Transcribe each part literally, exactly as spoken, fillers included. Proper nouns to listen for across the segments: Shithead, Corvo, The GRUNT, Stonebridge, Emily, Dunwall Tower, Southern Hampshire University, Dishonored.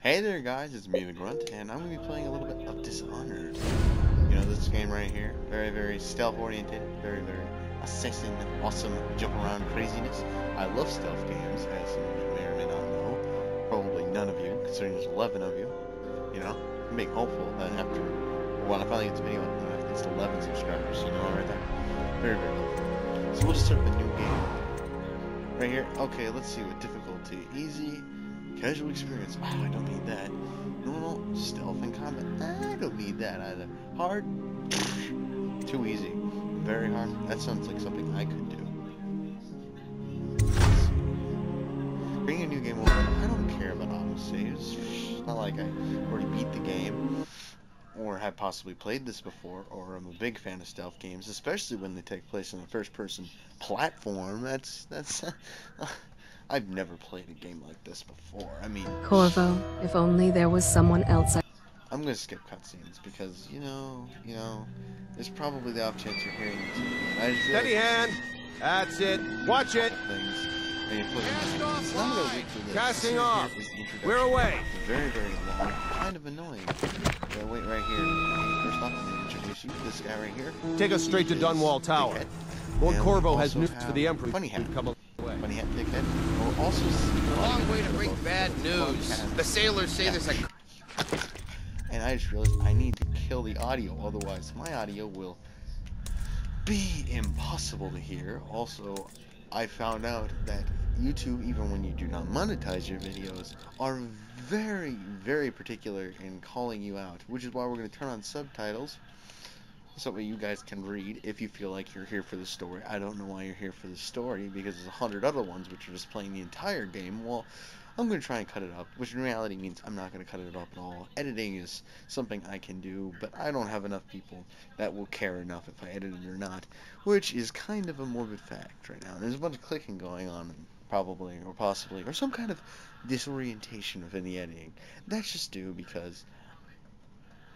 Hey there guys, it's me the Grunt, and I'm going to be playing a little bit of Dishonored. You know this game right here, very very stealth oriented, very very assassin, awesome jump around craziness. I love stealth games, as some of you may or may not know, probably none of you, considering there's eleven of you. You know, I'm being hopeful that after, when I finally get this video, I'm going to have at least eleven subscribers, so you know right there. Very very hopeful. So we'll just start with a new game. Right here, okay, let's see what difficulty, easy. Casual experience. Oh, I don't need that. Normal, stealth, and combat. I don't need that either. Hard? Too easy. Very hard. That sounds like something I could do. Bring a new game over. I don't care about autosaves. It's not like I already beat the game, or have possibly played this before, or I'm a big fan of stealth games, especially when they take place in a first-person platform. That's... that's... I've never played a game like this before. I mean, Corvo, if only there was someone else. I I'm gonna skip cutscenes because you know, you know, there's probably the off chance you're hearing this. Steady hand. That's it. Watch it. Things. And you put Cast off. Line. Casting off. We're away. Very, very long. Kind of annoying. So wait right here. First off, I'm gonna introduce you to this guy right here. Take us straight to Dunwall Tower. Lord Corvo has news for the Emperor. Funny how come. Funny hat thick head. We'll also see a long way to bring bad news. The sailors say yeah. There's a. And I just realized I need to kill the audio, otherwise my audio will be impossible to hear. Also, I found out that YouTube, even when you do not monetize your videos, are very, very particular in calling you out, which is why we're going to turn on subtitles. So that you guys can read if you feel like you're here for the story. I don't know why you're here for the story because there's a hundred other ones which are just playing the entire game. Well, I'm going to try and cut it up, which in reality means I'm not going to cut it up at all. Editing is something I can do, but I don't have enough people that will care enough if I edit it or not, which is kind of a morbid fact right now. There's a bunch of clicking going on, probably, or possibly, or some kind of disorientation within the editing. That's just due because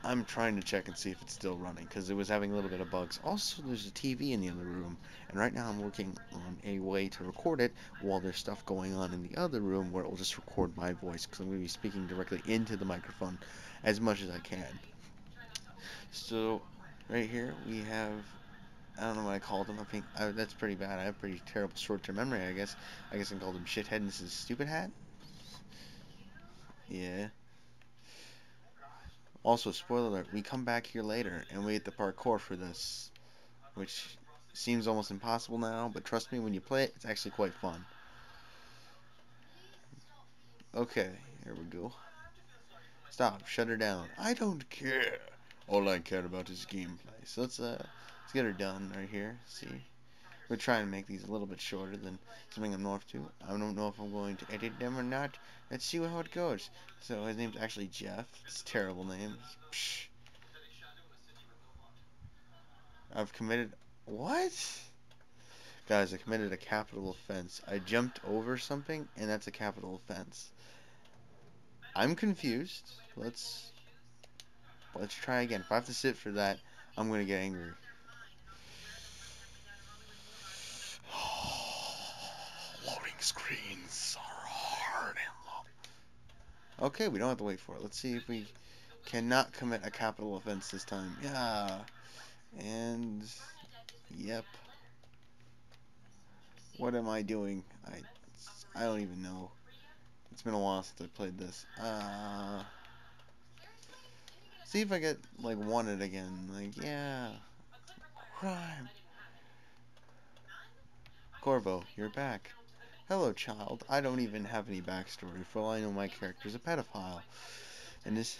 I'm trying to check and see if it's still running, because it was having a little bit of bugs. Also, there's a T V in the other room, and right now I'm working on a way to record it while there's stuff going on in the other room where it will just record my voice, because I'm going to be speaking directly into the microphone as much as I can. So, right here we have, I don't know what I called him, I think, I, that's pretty bad, I have pretty terrible short-term memory, I guess. I guess I called him Shithead and this is Stupid Hat? Yeah. Also, spoiler alert, we come back here later, and we hit the parkour for this, which seems almost impossible now, but trust me, when you play it, it's actually quite fun. Okay, here we go. Stop, shut her down. I don't care. All I care about is gameplay. So let's, uh, let's get her done right here, see? We're trying to make these a little bit shorter than something I'm north to. I don't know if I'm going to edit them or not. Let's see how it goes. So his name's actually Jeff. It's a terrible name. Psh. I've committed... What? Guys, I committed a capital offense. I jumped over something, and that's a capital offense. I'm confused. Let's... Let's try again. If I have to sit for that, I'm going to get angry. Screens are hard and long. Okay, we don't have to wait for it. Let's see if we cannot commit a capital offense this time. Yeah. And yep. What am I doing? I I don't even know. It's been a while since I played this. Uh See if I get like wanted again. Like yeah. Crime. Corvo, you're back. Hello, child. I don't even have any backstory. For all I know, my character's a pedophile. And this...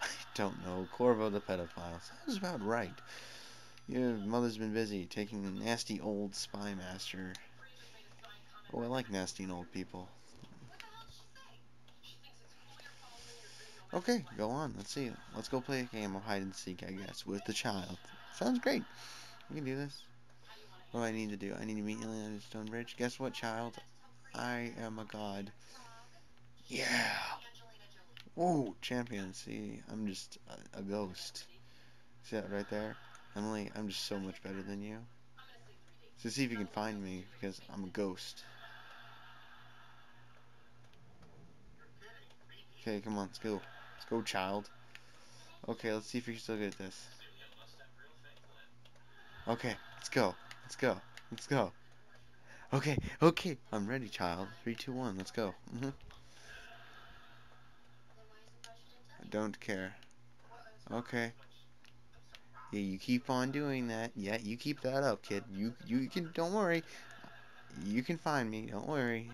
I don't know. Corvo the pedophile. Sounds about right. Your mother's been busy taking the nasty old spy master. Oh, I like nasty and old people. Okay, go on. Let's see. Let's go play a game of hide and seek, I guess, with the child. Sounds great. We can do this. What do I need to do? I need to meet Emily at Stonebridge. Guess what, child? I am a god. Yeah! Whoa, champion. See, I'm just a, a ghost. See that right there? Emily, I'm just so much better than you. So see if you can find me, because I'm a ghost. Okay, come on, let's go. Let's go, child. Okay, let's see if we can still get this. Okay, let's go. Let's go. Let's go. Okay, okay. I'm ready, child. Three, two, one. Let's go. Mm-hmm. I don't care. Okay. Yeah, you keep on doing that. Yeah, you keep that up, kid. You, you can. Don't worry. You can find me. Don't worry.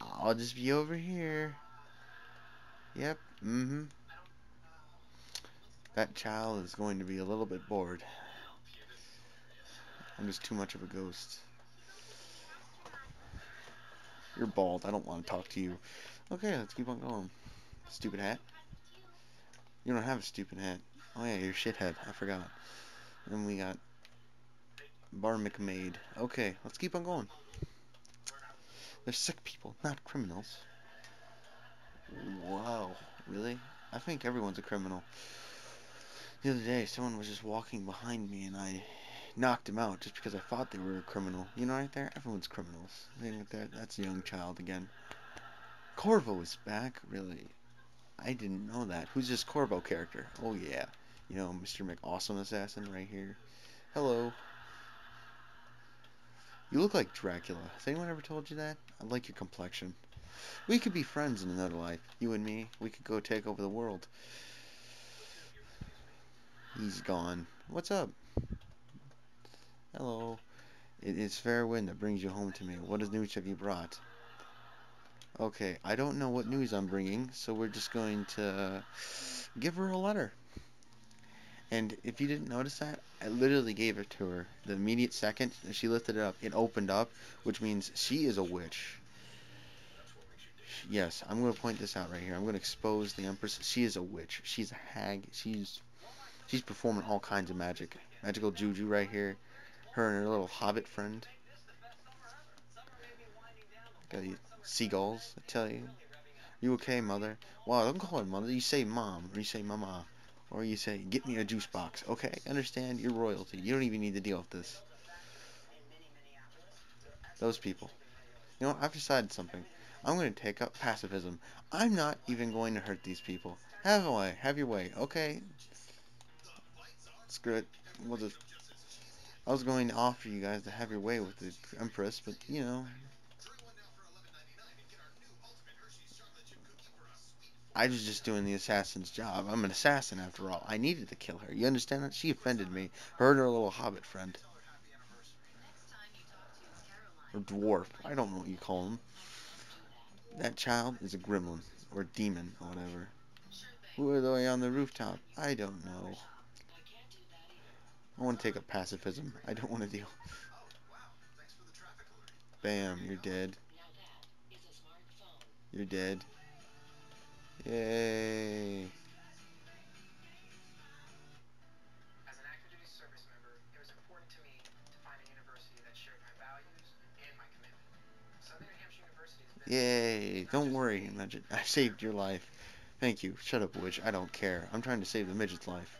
I'll just be over here. Yep. Mm-hmm. That child is going to be a little bit bored. I'm just too much of a ghost. You're bald. I don't want to talk to you. Okay, let's keep on going. Stupid hat. You don't have a stupid hat. Oh yeah, you're shithead. I forgot. And we got Bar McMaid. Okay, let's keep on going. They're sick people, not criminals. Wow, really? I think everyone's a criminal. The other day, someone was just walking behind me, and I knocked him out just because I thought they were a criminal. You know, right there, everyone's criminals. I think that that's a young child again. Corvo is back, really. I didn't know that. Who's this Corvo character? Oh yeah, you know, Mister McAwesome Assassin right here. Hello. You look like Dracula. Has anyone ever told you that? I like your complexion. We could be friends in another life. You and me. We could go take over the world. He's gone. What's up? Hello. It is fair wind that brings you home to me. What news have you brought? Okay, I don't know what news I'm bringing, so we're just going to give her a letter. And if you didn't notice that, I literally gave it to her. The immediate second that she lifted it up, it opened up, which means she is a witch. Yes, I'm going to point this out right here. I'm going to expose the Empress. She is a witch. She's a hag. She's she's performing all kinds of magic. Magical juju right here. Her and her little hobbit friend. Got you seagulls, I tell you. You okay, mother? Wow, don't call her mother. You say mom, or you say mama. Or you say, get me a juice box. Okay, I understand. You're royalty. You don't even need to deal with this. Those people. You know, I've decided something. I'm going to take up pacifism. I'm not even going to hurt these people. Have a way. Have your way. Okay. Screw it. We'll just... I was going to offer you guys to have your way with the Empress, but, you know... I was just doing the assassin's job. I'm an assassin, after all. I needed to kill her. You understand that? She offended me. Her and her little hobbit friend. Or dwarf. I don't know what you call him. That child is a gremlin. Or demon, or whatever. Who are they on the rooftop? I don't know. I want to take up pacifism. I don't want to deal. Bam, you're dead. You're dead. Yay. As an active duty service member, it was important to me to find a university that shared my values and my commitment. Southern Hampshire University is... Yay. Don't worry, Midget. I saved your life. Thank you. Shut up, witch. I don't care. I'm trying to save the Midget's life.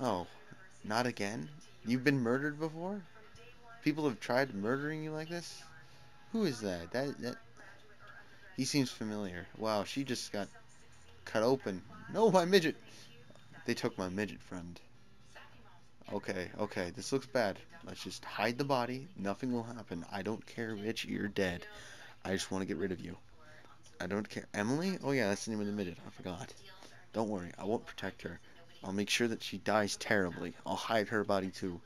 Oh, not again? You've been murdered before? People have tried murdering you like this? Who is that? That... that... He seems familiar. Wow, she just got... cut open. No, my midget. They took my midget friend. Okay, okay, this looks bad. Let's just hide the body. Nothing will happen. I don't care, bitch. You're dead. I just want to get rid of you. I don't care. Emily? Oh yeah, that's the name of the midget. I forgot. Don't worry, I won't protect her. I'll make sure that she dies terribly. I'll hide her body too.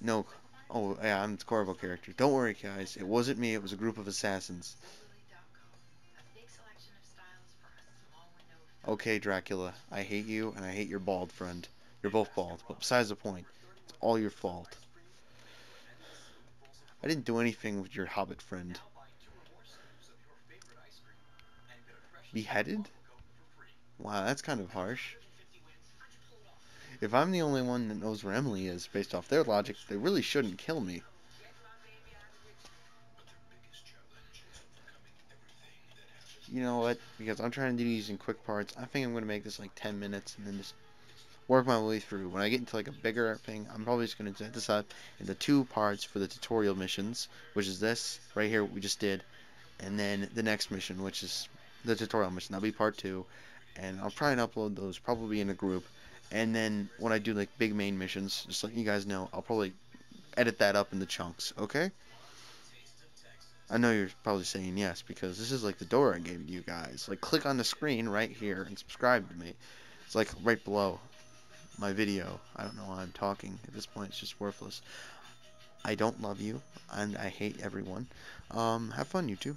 No. Oh yeah, I'm the Corvo character. Don't worry, guys. It wasn't me. It was a group of assassins. Okay, Dracula, I hate you, and I hate your bald friend. You're both bald, but besides the point, it's all your fault. I didn't do anything with your hobbit friend. Beheaded? Wow, that's kind of harsh. If I'm the only one that knows where Emily is, based off their logic, they really shouldn't kill me. You know what? Because I'm trying to do these in quick parts. I think I'm going to make this like ten minutes and then just work my way through. When I get into like a bigger thing, I'm probably just going to set this up into two parts for the tutorial missions, which is this right here, what we just did, and then the next mission, which is the tutorial mission. That'll be part two, and I'll try and upload those probably in a group. And then when I do like big main missions, just letting you guys know, I'll probably edit that up into chunks, okay? I know you're probably saying yes, because this is like the door I gave you guys. Like, click on the screen right here and subscribe to me. It's like right below my video. I don't know why I'm talking. At this point, it's just worthless. I don't love you, and I hate everyone. Um, have fun, YouTube.